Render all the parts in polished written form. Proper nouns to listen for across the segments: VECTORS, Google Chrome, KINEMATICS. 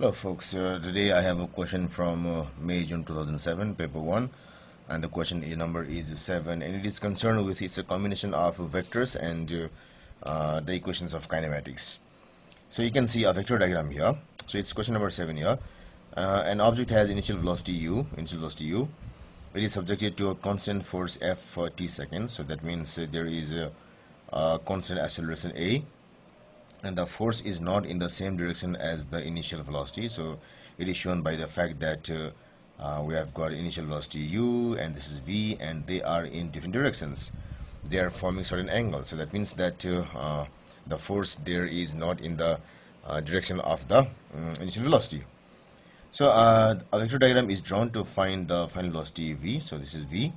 Hello folks, today I have a question from May-June 2007, paper 1, and the question number is 7, and it is concerned with it's a combination of vectors and the equations of kinematics. So you can see a vector diagram here. So it's question number 7 here. An object has initial velocity u. It is subjected to a constant force F for t seconds, so that means there is a constant acceleration a, and the force is not in the same direction as the initial velocity. So it is shown by the fact that we have got initial velocity u and this is v, and they are in different directions. They are forming certain angles, so that means that the force there is not in the direction of the initial velocity. So a vector diagram is drawn to find the final velocity v. So this is v.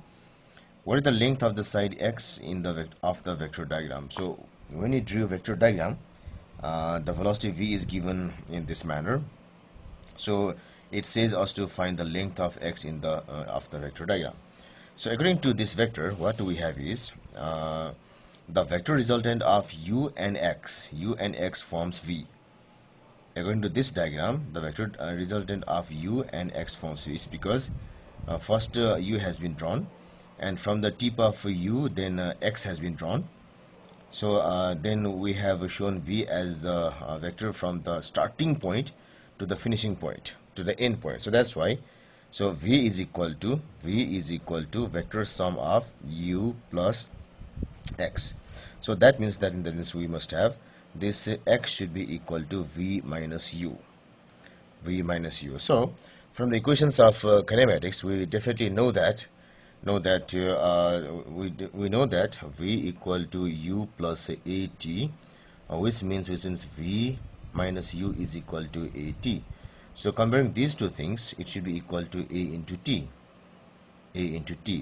What is the length of the side x in the vector diagram? So when you drew a vector diagram, the velocity v is given in this manner. So it says us to find the length of x in the of the vector diagram. So according to this vector, what we have is the vector resultant of u and x. U and x forms v. According to this diagram, the vector resultant of u and x forms v is because first u has been drawn, and from the tip of u then x has been drawn. So then we have shown v as the vector from the starting point to the finishing point to the end point. So that's why, so v is equal to vector sum of u plus x. So that means that we must have this x should be equal to v minus u. So from the equations of kinematics, we definitely know that v equal to u plus at, which means v minus u is equal to at. So comparing these two things, it should be equal to a into t.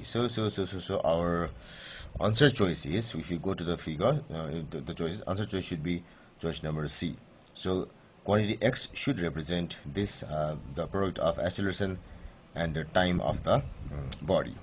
So our answer choice is, if you go to the figure, answer choice should be choice number C. So quantity x should represent this the product of acceleration and the time of the body.